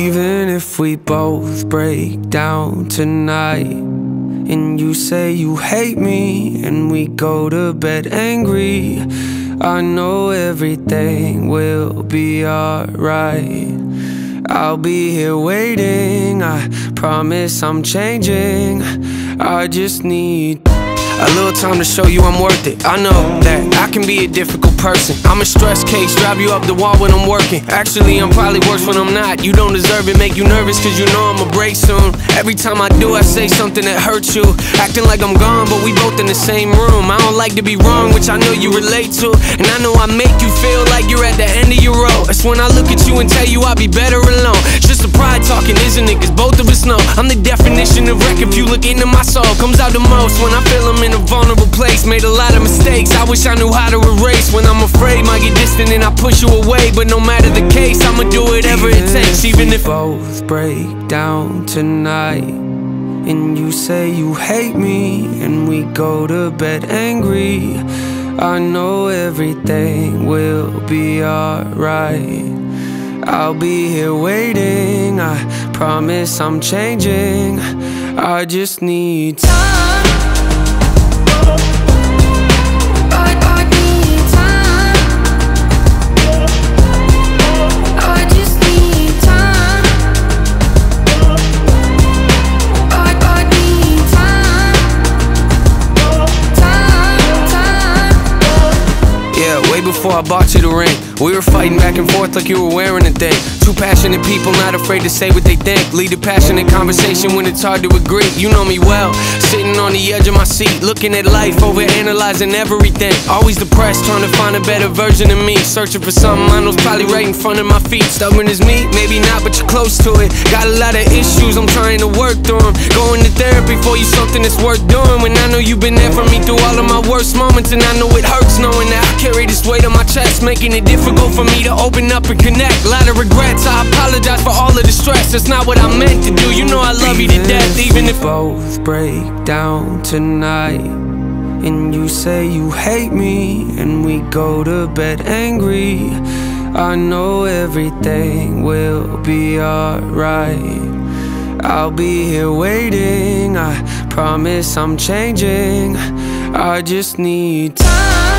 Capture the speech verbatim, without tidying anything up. Even if we both break down tonight, and you say you hate me, and we go to bed angry, I know everything will be alright. I'll be here waiting, I promise I'm changing. I just need a little time to show you I'm worth it. I know that I can be a difficult person. I'm a stress case, drive you up the wall when I'm working. Actually, I'm probably worse when I'm not. You don't deserve it, make you nervous, cause you know I'ma break soon. Every time I do, I say something that hurts you. Acting like I'm gone, but we both in the same room. I don't like to be wrong, which I know you relate to. And I know I make you feel like you're at the end of your road. That's when I look at you and tell you I'd be better alone. It's just the pride talking, isn't it? Cause both of us know I'm the definition of wreck. If you look into my soul, comes out the most when I feel I'm in a vulnerable place. Made a lot of mistakes, I wish I knew how to erase. When I'm afraid, might get distant and I push you away. But no matter the case, I'ma do whatever it takes. Even if both break down tonight, and you say you hate me, and we go to bed angry, I know everything will be alright. I'll be here waiting, I promise I'm changing. I just need time. Before I bought you the ring, we were fighting back and forth like you were wearing a thing. Two passionate people, not afraid to say what they think. Lead a passionate conversation when it's hard to agree. You know me well, sitting on the edge of my seat, looking at life, over analyzing everything. Always depressed, trying to find a better version of me. Searching for something I know's probably right in front of my feet. Stubborn as me, maybe not, but you're close to it. Got a lot of issues, I'm trying to work through them. Going to therapy for you, something that's worth doing. When I know you've been there for me through all of my worst moments, and I know it hurts knowing that I carry this weight on my chest, making it difficult for me to open up and connect. Lot of regrets, I apologize for all of the stress. That's not what I meant to do, you know I love you to death. Even if both break down tonight, and you say you hate me, and we go to bed angry, I know everything will be alright. I'll be here waiting, I promise I'm changing. I just need time.